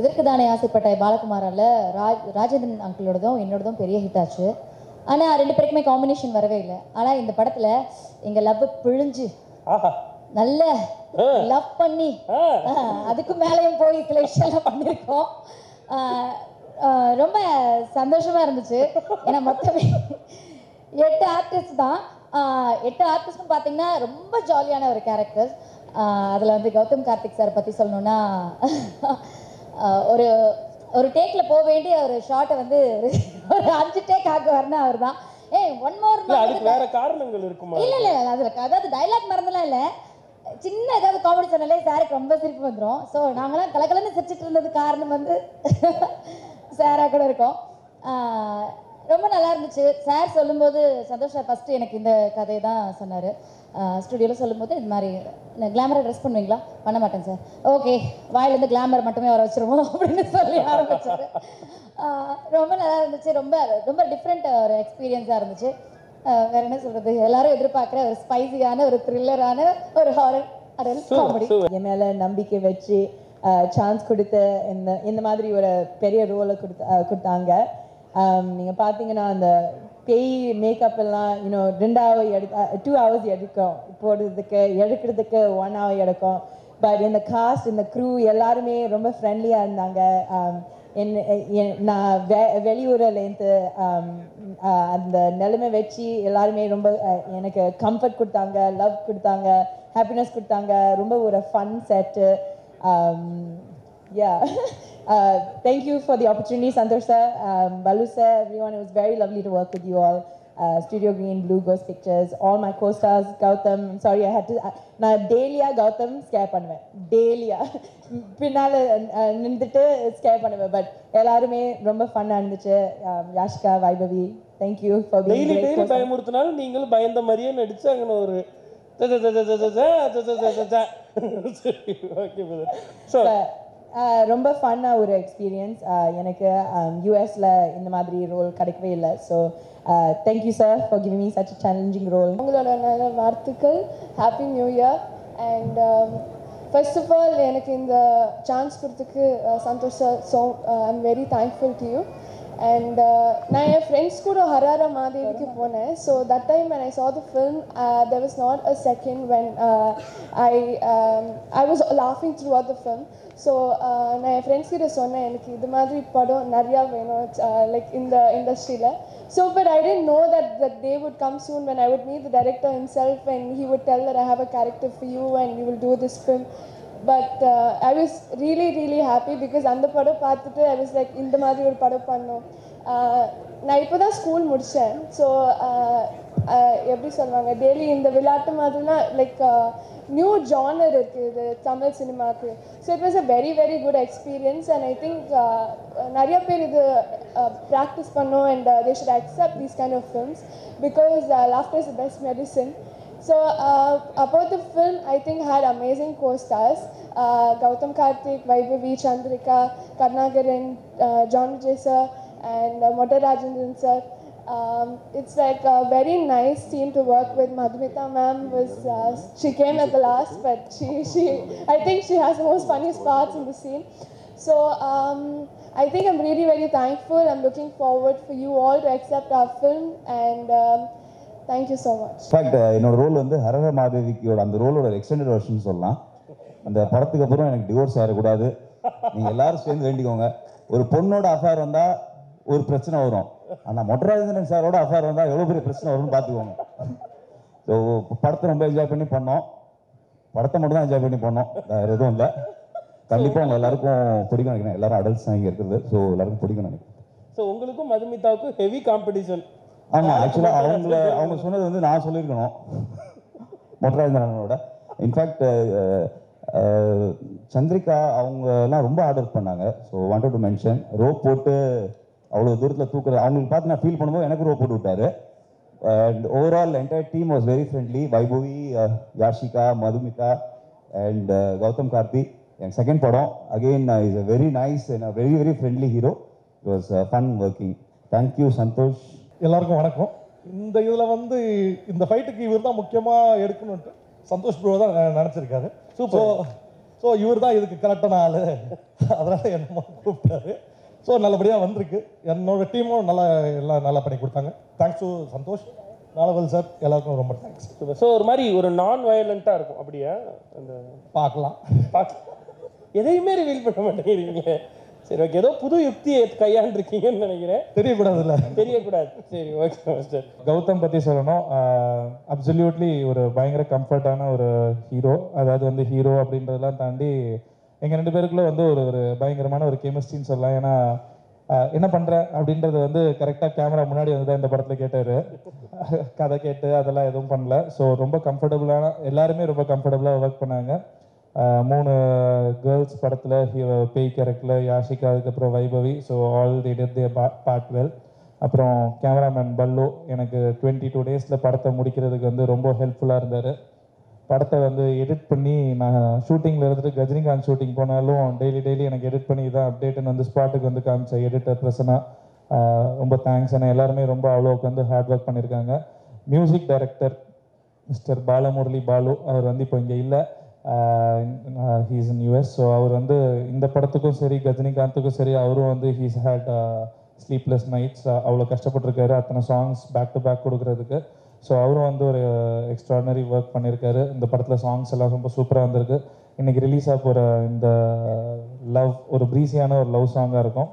இதற்கு தானே ஆசைப்பட்டாய் பாலகுமாரால ராஜேந்திரன் அங்கிளோடதும் என்னோடதும் பெரிய ஹிட் ஆச்சு. ஆனால் ரெண்டு பேருக்குமே காம்பினேஷன் வரவே இல்லை. ஆனால் இந்த படத்தில் எங்கள் லவ் பிழிஞ்சு நல்ல லவ் பண்ணி அதுக்கு மேலேயும் போய் சில விஷயம்லாம் பண்ணியிருக்கோம். ரொம்ப சந்தோஷமாக இருந்துச்சு. ஏன்னா மொத்தமே 8 ஆர்டிஸ்ட் தான். 8 ஆர்டிஸ்ட்னு பார்த்தீங்கன்னா ரொம்ப ஜாலியான ஒரு கேரக்டர்ஸ். அதில் வந்து கௌதம் கார்த்திக் சார் பற்றி சொல்லணுன்னா ஒரு ஒரு டேக்கில் போக வேண்டிய ஒரு ஷார்ட்டை வந்து ஒரு 5 டேக் ஆக வரணும் அவர் தான். ஏய் ஒன் மோர் வேற காரணங்கள் இருக்குமா? இல்லை இல்லை அதில் அதாவது டைலாக் மறந்துலாம் இல்லை, சின்ன ஏதாவது காமெடி சொன்னாலே சாருக்கு ரொம்ப சிரிப்பு வந்துடும். ஸோ நாங்களாம் கலக்கலன்னு சிரிச்சிட்டு இருந்தது காரணம் வந்து சாராக கூட இருக்கோம். ரொம்ப நல்லா இருந்துச்சு. சார் சொல்லும்போது சந்தோஷ் சார் ஃபஸ்ட்டு எனக்கு இந்த கதையை தான் சொன்னார். ஸ்டுடியோவில் சொல்லும்போது இது மாதிரி கிளாமரை ட்ரெஸ் பண்ணுவீங்களா? பண்ண மாட்டேங்க சார். ஓகே வாயிலேருந்து கிளாமர் மட்டுமே வர வச்சுருவோம் அப்படின்னு சொல்லி ஆரம்பிச்சாரு. ரொம்ப நல்லா இருந்துச்சு. ரொம்ப ரொம்ப டிஃப்ரெண்ட் ஒரு எக்ஸ்பீரியன்ஸாக இருந்துச்சு. வேறு என்ன சொல்கிறது, எல்லாரும் எதிர்பார்க்குற ஒரு ஸ்பைசியான ஒரு த்ரில்லரான ஒரு ஹாரர் அடல்ட் காமெடி. என் மேலே நம்பிக்கை வச்சு சான்ஸ் கொடுத்து இந்த மாதிரி ஒரு பெரிய ரோலை கொடுத்தாங்க. நீங்கள் பார்த்தீங்கன்னா அந்த பேய் மேக்கப் எல்லாம் இன்னும் 2 hours எடுக்க 2 hours எடுக்கும், போடுறதுக்கு எடுக்கிறதுக்கு 1 hour எடுக்கும். பட் இந்த காஸ்ட் இந்த க்ரூ எல்லாருமே ரொம்ப ஃப்ரெண்ட்லியாக இருந்தாங்க. நான் வெளியூரிலேருந்து அந்த நிலைமை வச்சு எல்லாருமே ரொம்ப எனக்கு கம்ஃபர்ட் கொடுத்தாங்க, லவ் கொடுத்தாங்க, ஹாப்பினஸ் கொடுத்தாங்க. ரொம்ப ஒரு fun set. Yeah. Thank you for the opportunity, Santhosh sir, Ballu sir, everyone. It was very lovely to work with you all. Studio Green, Blue Ghost Pictures, all my co-stars, Gautham. I'm sorry, I had to. Na dailya Gautham scare pannuven. Dailya. Pinnala nindittu scare pannuven. But ellarume romba fun ah irundhuchu. Yashika, Vaibhavi, thank you for being here. Daily bayamurthanaal neengal bayanda mariye nadichu angana oru so ரொம்ப ஃபன்னாக ஒரு experience எனக்கு. யூஎஸில் இந்த மாதிரி role கிடைக்கவே இல்லை. So thank you sir for giving me such challenging role. உங்களோட நல்ல வார்த்தைகள். Happy new year. And first of all எனக்கு இந்த சான்ஸ் கொடுத்துக்கு Santhosh sir so I'm very thankful to you. And நான் என் ஃப்ரெண்ட்ஸ் கூட ஹரார மாதேவிக்கு போனேன். So that time when I saw the film, there was not a second when I was laughing throughout the film. So நான் என் friends கிட்ட சொன்னேன் எனக்கு இது மாதிரி படம் நிறையா வேணும் லைக் இந்த இண்டஸ்ட்ரியில். So but I didn't know that they would come soon when I would meet the director himself and he would tell that I have a character for you and you will do this film. But I was really happy because அந்த படம் பார்த்துட்டு I was like இந்த மாதிரி ஒரு படம் பண்ணோம். நான் இப்போ தான் ஸ்கூல் முடித்தேன். ஸோ எப்படி சொல்லுவாங்க டெய்லி இந்த விளையாட்டு மாதிரினா லைக் நியூ ஜானர் இருக்குது தமிழ் சினிமாவுக்கு. So it was a very good experience. And I think நிறைய பேர் இது ப்ராக்டிஸ் பண்ணோம். And they should accept these kind of films because laughter is the best medicine. So about the film, I think had amazing co-stars, Gautham Karthik, Vaibhavi Chandrika, Karunakaran, John Jay sir, and Motta Rajendran sir. It's like a very nice team to work with. Madhumitha ma'am was she came at the last, but she I think she has the most funniest parts in the scene. So I think I'm very thankful. I'm looking forward for you all to accept our film and thank you so much. In fact, என்னோட role வந்து ஹரஹர மாதேவியோட அந்த ரோலோட extended version சொல்லலாம். அந்த படத்துக்கு அப்புறம் எனக்கு divorce ஆகக்கூடாது, நீங்கள் எல்லாரும் சேர்ந்து வேண்டிக்கோங்க. ஒரு பொண்ணோட அஃபேர் வந்தால் ஒரு பிரச்சனை வரும், ஆனால் மொட்டராஜேந்திரன் சாரோட அஃபேர் வந்தால் எவ்வளோ பெரிய பிரச்சனை வரும்னு பார்த்துக்கோங்க. ஸோ படத்தை ரொம்ப என்ஜாய் பண்ணி பண்ணோம். படத்தை மட்டும் தான் என்ஜாய் பண்ணி பண்ணோம், வேறு எதுவும் இல்லை. கண்டிப்பாக அவங்க எல்லாருக்கும் பிடிக்கும் நினைக்கிறேன். எல்லாரும் அடல்ட்ஸ் தான் இங்கே இருக்குது. ஸோ எல்லாருக்கும் பிடிக்கும் நினைக்கிறேன். ஸோ உங்களுக்கும் மதுமிதாவுக்கும் ஹெவி காம்படிஷன். ஆமாம், ஆக்சுவலாக அவங்க சொன்னது வந்து நான் சொல்லியிருக்கணும் மொட்டராஜனோட. இன்ஃபேக்ட் சந்திரிகா அவங்கெல்லாம் ரொம்ப ஆர்டர் பண்ணாங்க. So wanted to mention rope போட்டு அவ்வளோ தூரத்தில் தூக்குறது அவங்களுக்கு பார்த்து நான் ஃபீல் பண்ணும்போது எனக்கு ரோப் போட்டு விட்டார். And overall entire team was very friendly. Vaibhavi, Yashika, Madhumitha and Gautham Karthik. என் செகண்ட் படம் again is a very nice and very friendly hero. It was fun working. Thank you Santhosh. எல்லாருக்கும் வணக்கம். இந்த இதில் வந்து இந்த ஃபைட்டுக்கு இவர் தான் முக்கியமாக எடுக்கணுன்ட்டு சந்தோஷ் ப்ரோ தான் நினச்சிருக்காரு. ஸோ ஸோ இவர் தான் இதுக்கு கரெக்டான ஆள், அதனால் என்னமோ கூப்பிட்டாரு. ஸோ நல்லபடியாக வந்திருக்கு, என்னோடய டீமும் நல்லா எல்லாம் நல்லா பண்ணி கொடுத்தாங்க. தேங்க்ஸ் டு சந்தோஷ், நாலவல் சார், எல்லாருக்கும் ரொம்ப தேங்க்ஸ். ஸோ ஒரு மாதிரி ஒரு நான் வயலண்ட்டாக இருக்கும் அப்படியே அந்த பார்க்கலாம் எதையுமே ரிவீல் பண்ண மாட்டேங்கிறீங்க. சரி ஓகே, ஏதோ புது யுக்தியை கையாண்டிருக்கீங்கன்னு நினைக்கிறேன். தெரியக்கூடாதுல்ல? தெரியக்கூடாது. சரி ஓகே சார். கௌதம் பற்றி சொல்லணும், அப்சல்யூட்லி ஒரு பயங்கர கம்ஃபர்டான ஒரு ஹீரோ. அதாவது வந்து ஹீரோ அப்படின்றதெல்லாம் தாண்டி எங்கள் ரெண்டு பேருக்குள்ளே வந்து ஒரு ஒரு பயங்கரமான ஒரு கெமிஸ்ட்ரின்னு சொல்லலாம். ஏன்னா என்ன பண்ணுற அப்படின்றத வந்து கரெக்டாக கேமரா முன்னாடி வந்து தான் இந்த படத்தில் கேட்டார், கதை கேட்டு அதெல்லாம் எதுவும் பண்ணல. ஸோ ரொம்ப கம்ஃபர்டபுளான, எல்லாருமே ரொம்ப கம்ஃபர்டபுளாக ஒர்க் பண்ணாங்க. 3 கேர்ள்ஸ் படத்தில் பேய் கேரக்டரில் யாஷிகா, அதுக்கப்புறம் Vaibhavi. So all the did their part well. அப்புறம் கேமராமேன் பல்லு எனக்கு 22 டேஸில் படத்தை முடிக்கிறதுக்கு வந்து ரொம்ப ஹெல்ப்ஃபுல்லாக இருந்தார். படத்தை வந்து எடிட் பண்ணி நான் ஷூட்டிங்கில் இருந்துட்டு கஜினிகாந்த் ஷூட்டிங் போனாலும் டெய்லி எனக்கு எடிட் பண்ணி இதான் அப்டேட்டுன்னு வந்து ஸ்பாட்டுக்கு வந்து காமிச்சேன் எடிட்டர் பிரசனாக. ரொம்ப தேங்க்ஸ். ஆனால் எல்லாருமே ரொம்ப அவ்வளோவுக்கு வந்து ஹார்ட் ஒர்க் பண்ணியிருக்காங்க. Music director mister Balamurali Balu, அவர் வந்து இப்போ இங்கே இல்லை, ஹீ இஸ் இன் US. ஸோ அவர் வந்து இந்த படத்துக்கும் சரி கஜினிகாந்துக்கும் சரி அவரும் வந்து ஹீஸ் ஹேட் ஸ்லீப்லெஸ் நைட்ஸ், அவ்வளோ கஷ்டப்பட்டுருக்காரு அத்தனை சாங்ஸ் பேக் டு பேக் கொடுக்குறதுக்கு. ஸோ அவரும் வந்து ஒரு எக்ஸ்ட்ராடனரி ஒர்க் பண்ணியிருக்காரு. இந்த படத்தில் சாங்ஸ் எல்லாம் ரொம்ப சூப்பராக வந்திருக்கு. இன்றைக்கி ரிலீஸ் ஆக போகிற இந்த லவ் ஒரு ப்ரீஸியான ஒரு லவ் சாங்காக இருக்கும்.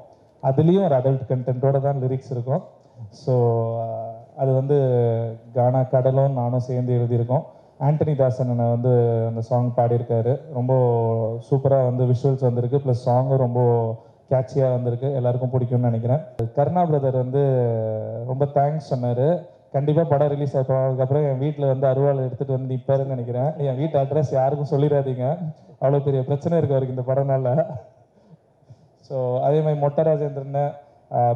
அதுலேயும் ஒரு அடல்ட் கண்டென்ட்டோட தான் லிரிக்ஸ் இருக்கும். ஸோ அது வந்து கானா கடலும் நானும் சேர்ந்து எழுதியிருக்கோம். ஆண்டனி தாசனை வந்து அந்த சாங் பாடியிருக்காரு. ரொம்ப சூப்பராக வந்து விஷுவல்ஸ் வந்திருக்கு, ப்ளஸ் சாங்கும் ரொம்ப கேட்சியாக வந்திருக்கு, எல்லாருக்கும் பிடிக்கும்னு நினைக்கிறேன். கருணா பிரதர் வந்து ரொம்ப தேங்க்ஸ் சொன்னார். கண்டிப்பாக படம் ரிலீஸ் ஆகிப்போம். அதுக்கப்புறம் என் வீட்டில் வந்து அருவாள் எடுத்துகிட்டு வந்து நிற்பாருன்னு நினைக்கிறேன். என் வீட்டு அட்ரஸ் யாருக்கும் சொல்லிடாதீங்க, அவ்வளோ பெரிய பிரச்சனை இருக்குது அவருக்கு இந்த படம்னால. ஸோ அதேமாதிரி மொட்டை ராஜேந்திரன்,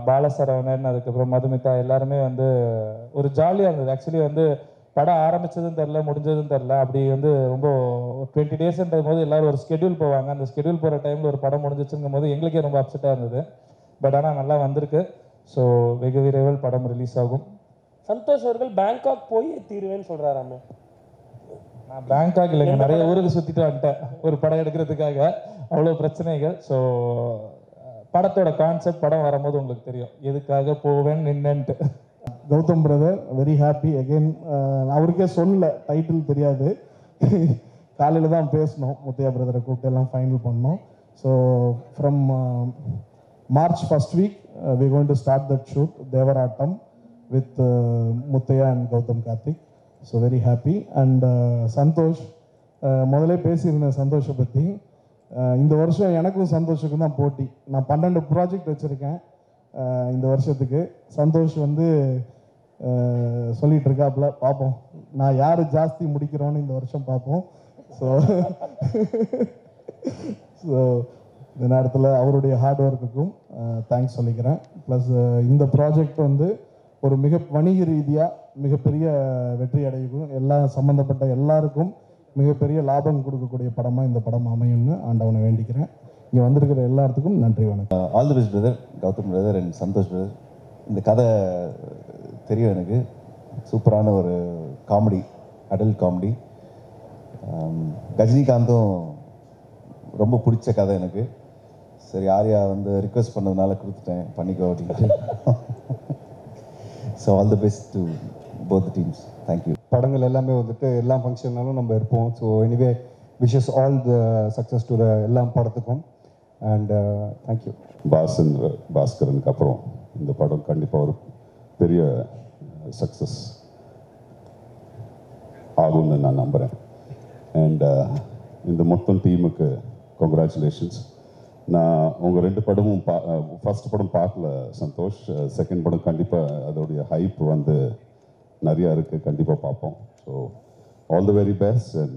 பால சரவணன், அதுக்கப்புறம் மதுமிதா எல்லாருமே வந்து ஒரு ஜாலியாக இருந்தது. ஆக்சுவலி வந்து படம் ஆரம்பித்ததும் தெரில, முடிஞ்சதும் தெரில. அப்படி வந்து ரொம்ப 20 டேஸ்ன்ற போது எல்லோரும் ஒரு ஸ்கெடியூல் போவாங்க. அந்த ஸ்கெடியூல் போகிற டைமில் ஒரு படம் முடிஞ்சிச்சுங்கும் போது எங்களுக்கே ரொம்ப அப்செட்டாக இருந்தது. பட் ஆனால் நல்லா வந்திருக்கு. ஸோ வெகு விரைவில் படம் ரிலீஸ் ஆகும். சந்தோஷ் அவர்கள் பேங்காக் போய் தீருவேன்னு சொல்கிறாராமே. நான் பேங்காக் இல்லைங்க, நிறைய ஊருக்கு சுற்றிட்டு வந்துட்டேன் ஒரு படம் எடுக்கிறதுக்காக, அவ்வளோ பிரச்சனைகள். ஸோ படத்தோட கான்செப்ட் படம் வரும்போது உங்களுக்கு தெரியும் எதுக்காக போவேன் நின்னுட்டு. Gautham brother very happy again. அவருக்கே சொல்லலை, டைட்டில் தெரியாது, காலையில் தான் பேசணும். முத்தையா பிரதரை கூப்பிட்டு எல்லாம் ஃபைனல் பண்ணோம். So from March 1st week we are going to start that shoot Devarattam with Muthaiah and Gautham Karthik. So very happy. And Santhosh, முதலே பேசியிருந்தேன் சந்தோஷை பற்றி. இந்த வருஷம் எனக்கும் சந்தோஷுக்கும் தான் போட்டி. நான் 12 ப்ராஜெக்ட் வச்சுருக்கேன் இந்த வருஷத்துக்கு. சந்தோஷ் வந்து சொல்லிகிட்டு இருக்காப்புல, பார்ப்போம் நான் யார் ஜாஸ்தி முடிக்கிறோன்னு இந்த வருஷம் பார்ப்போம். ஸோ ஸோ இந்த நேரத்தில் அவருடைய ஹார்ட் ஒர்க்குக்கும் தேங்க்ஸ் சொல்லிக்கிறேன். ப்ளஸ் இந்த ப்ராஜெக்ட் வந்து ஒரு மிக வணிக ரீதியாக மிகப்பெரிய வெற்றி அடையும், எல்லா சம்மந்தப்பட்ட எல்லாருக்கும் மிகப்பெரிய லாபம் கொடுக்கக்கூடிய படமாக இந்த படம் அமையும்னு ஆண்டவனை வேண்டிக்கிறேன். இங்கே வந்திருக்கிற எல்லாத்துக்கும் நன்றி, வணக்கம். All the best brother, Gautham brother and Santhosh brother. இந்த கதை தெரியும் எனக்கு, சூப்பரான ஒரு காமெடி, அடல்ட் காமெடி. கஜினிகாந்தும் ரொம்ப பிடிச்ச கதை எனக்கு. சரி ஆர்யா வந்து ரிக்வெஸ்ட் பண்ணதுனால கொடுத்துட்டேன், பண்ணிக்கோ அப்படின்ட்டு. So all the best to both the teams. Thank you. படங்கள் எல்லாமே வந்துட்டு எல்லா ஃபங்க்ஷன்னாலும் நம்ம இருப்போம். So anyway wishes all the success to the எல்லா படத்துக்கும். And thank you. பாஸ்கரனுக்கு அப்புறம் இந்த படம் கண்டிப்பாக ஒரு பெரிய சக்ஸஸ் ஆகும்னு நான் நம்புகிறேன். அண்ட் இந்த மொத்தம் டீமுக்கு கங்க்ராச்சுலேஷன்ஸ். நான் உங்கள் 2 படமும் ஃபஸ்ட் படம் பார்க்கல சந்தோஷ், செகண்ட் படம் கண்டிப்பாக அதோடைய ஹைப் வந்து நிறையா இருக்குது, கண்டிப்பாக பார்ப்போம். So all the very best and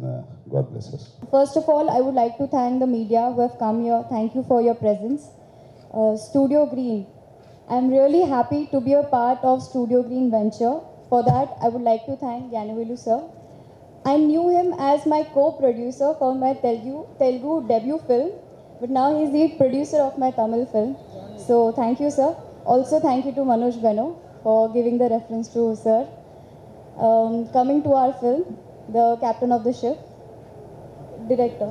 God bless us. First of all, I would like to thank the media who have come here. Thank you for your presence. Studio Green, I am really happy to be a part of Studio Green venture. For that, I would like to thank Gyanavilu sir. I knew him as my co-producer for my Telugu debut film. But now he is the producer of my Tamil film. So thank you, sir. Also thank you to Manoj Venu for giving the reference to sir. Coming to our film, The Captain of the Ship. director,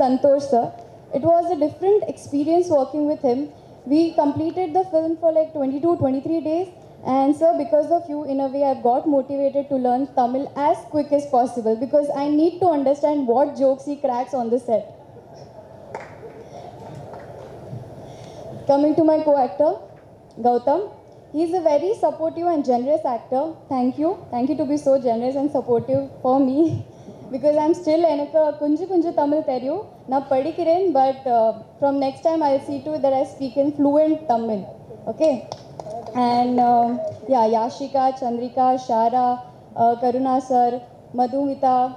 Santhosh sir. It was a different experience working with him. We completed the film for like 22-23 days, and sir, because of you, in a way, I've got motivated to learn Tamil as quick as possible because I need to understand what jokes he cracks on the set. Coming to my co-actor, Gautham. He's a very supportive and generous actor. Thank you. Thank you to be so generous and supportive for me. Because I'm still kunju Tamil teryu. Na padikiren, but from next time I'll see to it that I speak in fluent Tamil. Okay? And yeah, Yashika, Chandrika, Shara, Karuna sir, Madhumitha,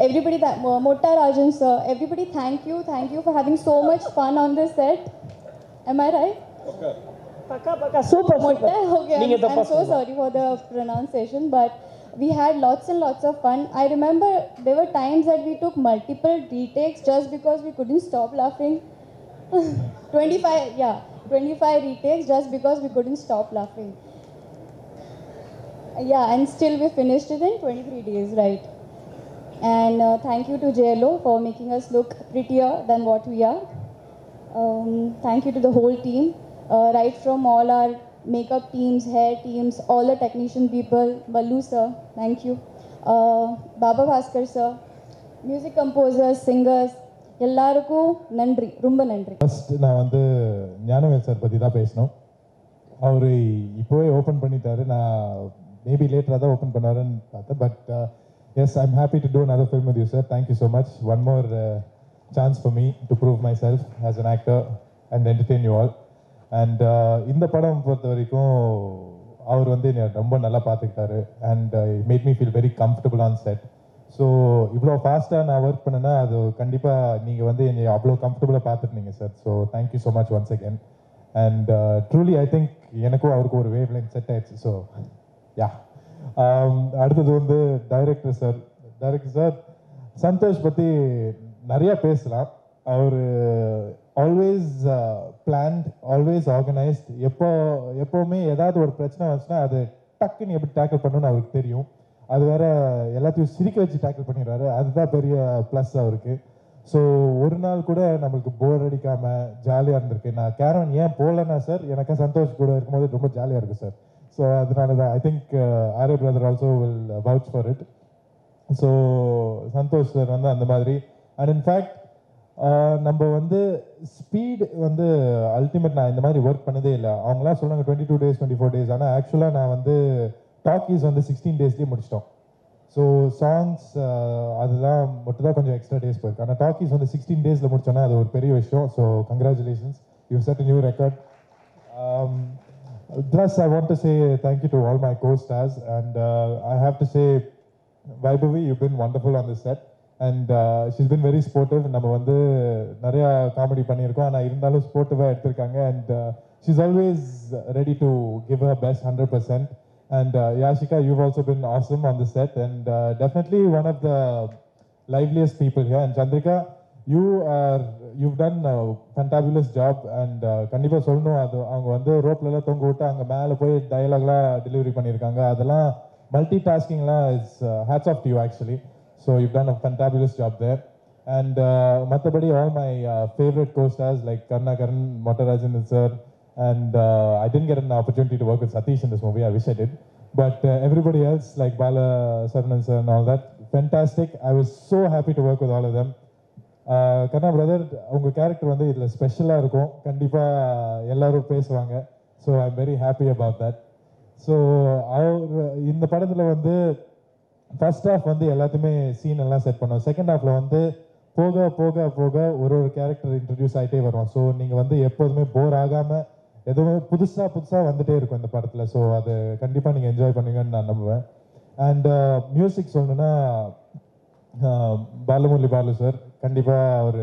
everybody, Motta Rajendran sir, everybody thank you for having so much fun on this set. Am I right? Okay. Super, super. Okay, I'm so sorry for the pronunciation, but we had lots and lots of fun. I remember there were times that we took multiple retakes just because we couldn't stop laughing. 25 retakes just because we couldn't stop laughing. Yeah, and still we finished it in 23 days, right? And thank you to JLO for making us look prettier than what we are. Thank you to the whole team. Right from all our makeup teams, hair teams, all the technician people, Ballu sir, thank you. Baba Bhaskar sir, music composers, singers, Yallaruku Nandri, Rumba Nandri. First, I want to talk about Yashika sir. Maybe later I'll open it, but yes, I'm happy to do another film with you, sir. Thank you so much. One more chance for me to prove myself as an actor and entertain you all. And in the padam porthavaraikum avaru vande romba nalla paathukitaru and it made me feel very comfortable on set. So ivlo fast ah na work pannana adu kandipa neenga vande enna avlo comfortable ah paathirninga sir. So thank you so much once again. And truly I think enakku avarku or wavelength set aichu. So yeah. Adutha vande director sir. Director sir Santhosh patti nariya pesalam. Our always planned, always organized. எப்போவுமே ஏதாவது ஒரு பிரச்சனை வந்துச்சுன்னா அது டக்குன்னு எப்படி tackle பண்ணணும்னு அவருக்கு தெரியும். அது வேற எல்லாத்தையும் சிரிக்க வச்சு டேக்கிள் பண்ணிடுறாரு. அதுதான் பெரிய ப்ளஸ் அவருக்கு. ஸோ ஒரு நாள் கூட நம்மளுக்கு போர் அடிக்காமல் ஜாலியாக இருந்திருக்கு. நான் கேரவன் ஏன் போகலன்னா சார் எனக்கு சந்தோஷ் கூட இருக்கும்போது ரொம்ப ஜாலியாக இருக்குது சார். ஸோ அதனால தான் I think Arya brother also will vouch for it. So Santhosh sir வந்து அந்த மாதிரி அண்ட் இன்ஃபேக்ட் நம்ம வந்து ஸ்பீடு வந்து அல்டிமேட் நான் இந்த மாதிரி ஒர்க் பண்ணதே இல்லை. அவங்களாம் சொல்லுவாங்க 22 days 24 days, ஆனால் ஆக்சுவலாக நான் வந்து டாக்கீஸ் வந்து 16 daysலேயே முடிச்சிட்டோம். ஸோ சாங்ஸ் அதெல்லாம் மட்டும் தான் கொஞ்சம் எக்ஸ்ட்ரா டேஸ் போயிருக்கு. ஆனால் டாக்கீஸ் வந்து 16 days முடித்தோன்னா அது ஒரு பெரிய விஷயம். So congratulations, you set new record. Plus I want to say thank you to all my go stars and I have to say Vaibhavi, you been wonderful on this set. And she's been very supportive. நம்ம வந்து நிறைய comedy பண்ணியிருக்கோம், ஆனால் இருந்தாலும் சப்போர்ட்டிவாக எடுத்திருக்காங்க. And she's always ready to give her best 100%. And Yashika, you've also been awesome on the set, and definitely one of the liveliest people here. And Chandrika, you've done a fantabulous job. And கண்டிப்பாக சொல்லணும், அது அவங்க வந்து ரோப்லலாம் தொங்க விட்டு அங்கே மேலே போய் டயலாக்லாம் டெலிவரி பண்ணியிருக்காங்க. அதெல்லாம் மல்டி டாஸ்கிங்லாம் it's hats off to you actually. So you've done a fantabulous job there. And Mathabadi, all my favorite co-stars like Karunakaran, Motta Rajendran sir. And I didn't get an opportunity to work with Satish in this movie. I wish I did. But everybody else like Bala, Saran sir and all that, fantastic. I was so happy to work with all of them. Karna brother, your character is special. So I'm very happy about that. So in the padadhila, first half வந்து எல்லாத்தையுமே scene எல்லாம் set பண்ணுவோம். Second ஹாஃபில் வந்து போக போக போக ஒரு ஒரு கேரக்டர் இன்ட்ரடியூஸ் ஆகிட்டே வருவோம். ஸோ நீங்கள் வந்து எப்போதுமே போர் ஆகாமல் எதுவுமே புதுசாக வந்துகிட்டே இருக்கும் இந்த படத்தில். ஸோ அது கண்டிப்பாக நீங்கள் என்ஜாய் பண்ணுவீங்கன்னு நான் நம்புவேன். அண்ட் மியூசிக் சொல்லணுன்னா பாலமுரளி பாலு சார் கண்டிப்பாக அவர்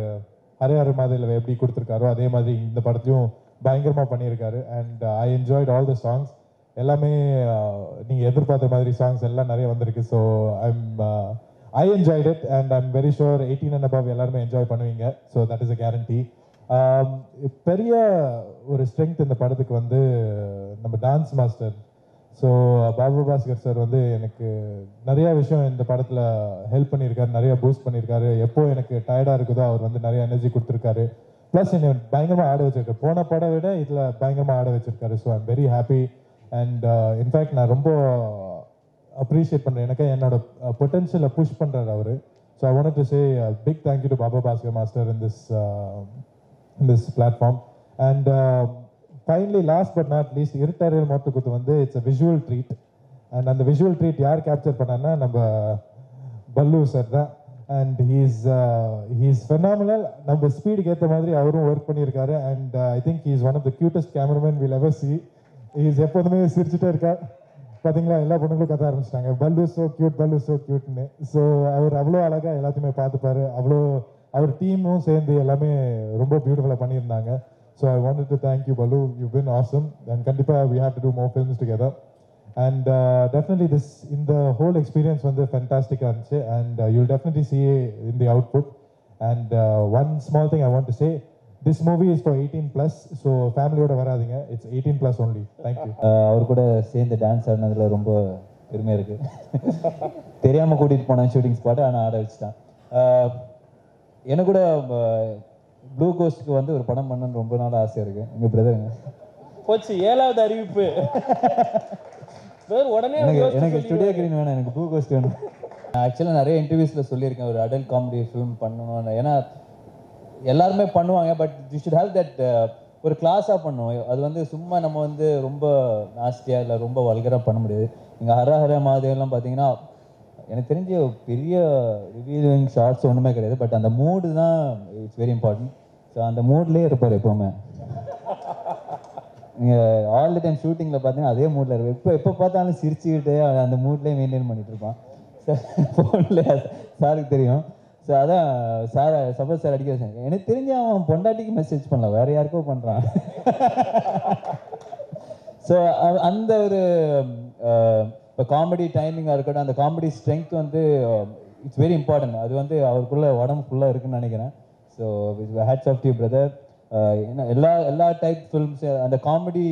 ஹரியாறு மாதிரியில் எப்படி கொடுத்துருக்காரோ அதே மாதிரி இந்த படத்தையும் பயங்கரமாக பண்ணியிருக்காரு. And I enjoyed all the songs. எல்லாமே நீங்கள் எதிர்பார்த்த மாதிரி சாங்ஸ் எல்லாம் நிறைய வந்திருக்கு. So I enjoyed it and I'm very sure 18 and above எல்லாருமே என்ஜாய் பண்ணுவீங்க. So that is a guarantee. பெரிய ஒரு ஸ்ட்ரென்த் இந்த படத்துக்கு வந்து நம்ம dance master so Baba Bhaskar sir வந்து எனக்கு நிறையா விஷயம் இந்த படத்தில் ஹெல்ப் பண்ணியிருக்காரு, நிறையா பூஸ்ட் பண்ணியிருக்காரு. எப்போது எனக்கு டயர்டாக இருக்குதோ அவர் வந்து நிறையா எனர்ஜி கொடுத்துருக்காரு. ப்ளஸ் என்னை பயங்கரமாக ஆட வச்சுருக்காரு, போன படம் விட இதில் பயங்கரமாக ஆட வச்சுருக்காரு. So I'm very happy and in fact நான் ரொம்ப அப்ரிஷியேட் பண்ணுறேன், எனக்கு என்னோடய பொட்டன்ஷியலை புஷ் பண்ணுறாரு அவர். So I want to say big thank you to Baba Bhaskar master in this platform. And finally, last but not least, irritarial Motta Kuthu வந்து it's a visual treat. And அந்த விஷுவல் ட்ரீட் யார் கேப்சர் பண்ணான்னா நம்ம பல்லு சார் தான். And he's phenomenal. நம்ம ஸ்பீடுக்கு ஏற்ற மாதிரி அவரும் ஒர்க் பண்ணியிருக்காரு. And I think he's one of the cutest cameraman will ever see. He's எப்போதுமே சிரிச்சுட்டே இருக்கார். பார்த்தீங்களா, எல்லா பொண்ணுங்களும் கத்த ஆரம்பிச்சிட்டாங்க Pallu so cute, Pallu so க்யூட்னு. ஸோ அவர் அவ்வளோ அழகாக எல்லாத்தையுமே பார்த்துப்பார். அவ்வளோ அவர் டீமும் சேர்ந்து எல்லாமே ரொம்ப பியூட்டிஃபுல்லாக பண்ணியிருந்தாங்க. So I wanted to thank you, Ballu. You've been awesome, and Kandipa, we have to do more films together. And definitely, this in the whole experience was fantastic, and you'll definitely see in the output. And one small thing I want to say: this movie is for 18 plus, so family oda varadinga. It's 18 plus only. Thank you. Avar kuda send the dance adnadla romba perumai irukku. Theriyama koodit pona shooting spot ana aada vechitan. Ena kuda blue கோஸ்டுக்கு வந்து ஒரு படம் பண்ணணும்னு ரொம்ப நாள் ஆசையாக இருக்குது. எங்கள் பிரதருங்க போச்சு 7வது அறிவிப்பு சார். உடனே எனக்கு ஸ்டுடியோ கிரீன் வேணும், எனக்கு ப்ளூ கோஸ்ட் வேணும். நான் ஆக்சுவலாக நிறைய இன்டர்வியூஸில் சொல்லியிருக்கேன் ஒரு அடல்ட் காமெடி ஃபிலிம் பண்ணணும்னு. ஏன்னா எல்லாருமே பண்ணுவாங்க, but you should have that. ஒரு கிளாஸாக பண்ணுவோம், அது வந்து சும்மா நம்ம வந்து ரொம்ப நாஸ்டியாக இல்லை ரொம்ப வல்கராக பண்ண முடியாது. நீங்கள் ஹரஹர மாதேவெல்லாம் பார்த்தீங்கன்னா எனக்கு தெரிஞ்ச பெரிய ரிவியூவிங் ஷார்ட்ஸ் ஒன்றுமே கிடையாது, பட் அந்த மூடு தான் இட்ஸ் வெரி இம்பார்ட்டன்ட். ஸோ அந்த மூட்லேயே இருப்பார் எப்போவுமே. நீங்கள் ஆல் தி டைம் ஷூட்டிங்கில் பார்த்தீங்கன்னா அதே மூடில் இருப்போம். எப்போ பார்த்தாலும் சிரிச்சுக்கிட்டு அந்த மூட்லேயே மெயின்டைன் பண்ணிகிட்ருப்பான் சார். ஃபோனில் சாருக்கு தெரியும். ஸோ அதான் சார், சப்போஸ் சார் அடிக்க வச்சாங்க. எனக்கு தெரிஞ்ச அவன் பொண்டாட்டிக்கு மெசேஜ் பண்ணலாம், வேறு யாருக்கோ பண்ணுறான். ஸோ அந்த ஒரு இப்போ காமெடி டைமிங்காக இருக்கட்டும், அந்த காமெடி ஸ்ட்ரென்த் வந்து இட்ஸ் வெரி இம்பார்ட்டன்ட். அது வந்து அவருக்குள்ளே உடம்பு ஃபுல்லாக இருக்குதுன்னு நினைக்கிறேன். So hats off you brother. ஏன்னா எல்லா டைப் ஃபிலிம்ஸ் அந்த காமெடி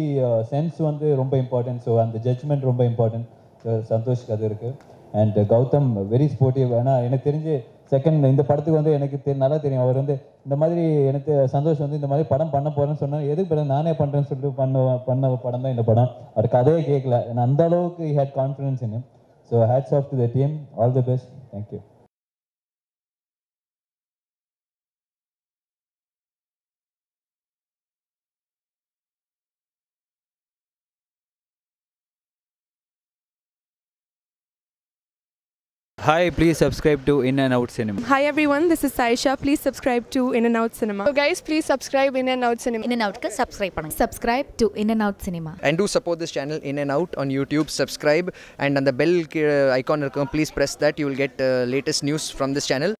சென்ஸ் வந்து ரொம்ப இம்பார்ட்டன்ட். ஸோ அந்த ஜட்ஜ்மெண்ட் ரொம்ப இம்பார்ட்டன்ட். ஸோ சந்தோஷ்க்கு அது இருக்குது. And Gautham very sportive. ஏன்னா எனக்கு தெரிஞ்சு செகண்ட் இந்த படத்துக்கு வந்து எனக்கு நல்லா தெரியும் அவர் வந்து இந்த மாதிரி. எனக்கு சந்தோஷ் வந்து இந்த மாதிரி படம் பண்ண போகிறேன்னு சொன்னால் எதுக்கு பிறகு நானே பண்ணுறேன்னு சொல்லிட்டு பண்ண படம் தான் இந்த படம். அவர் கதையை கேட்கல, நான் அந்த அளவுக்கு had confidence in him. So hats off to the team, all the best, thank you. Hi, please subscribe to In and Out Cinema. Hi everyone, this is Saisha. Please subscribe to In and Out Cinema. So guys, please subscribe In and Out Cinema. In and Out ka subscribe panunga. Subscribe to In and Out Cinema. And do support this channel In and Out on YouTube. Subscribe and on the bell icon irukkum, please press that. You will get latest news from this channel.